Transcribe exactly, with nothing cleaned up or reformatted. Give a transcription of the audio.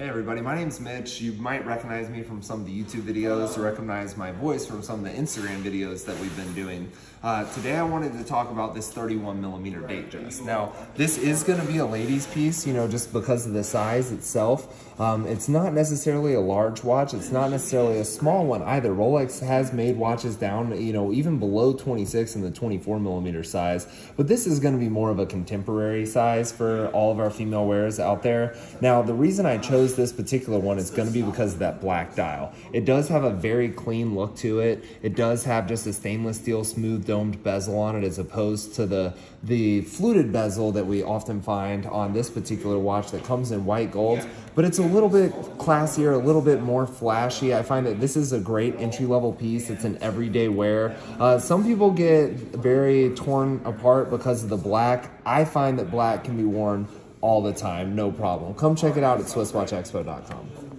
Hey everybody, my name's Mitch. You might recognize me from some of the YouTube videos, or recognize my voice from some of the Instagram videos that we've been doing. Uh, today I wanted to talk about this thirty-one millimeter Datejust. Now, this is gonna be a ladies piece, you know, just because of the size itself. Um, it's not necessarily a large watch. It's not necessarily a small one either. Rolex has made watches down, you know, even below twenty-six in the twenty-four millimeter size, but this is gonna be more of a contemporary size for all of our female wearers out there. Now, the reason I chose this particular one is going to be because of that black dial. It does have a very clean look to it. It does have just a stainless steel smooth domed bezel on it, as opposed to the the fluted bezel that we often find on this particular watch that comes in white gold. But it's a little bit classier, a little bit more flashy. I find that this is a great entry-level piece. It's an everyday wear. Uh, some people get very torn apart because of the black. I find that black can be worn all the time, no problem. Come check it out at Swiss Watch Expo dot com.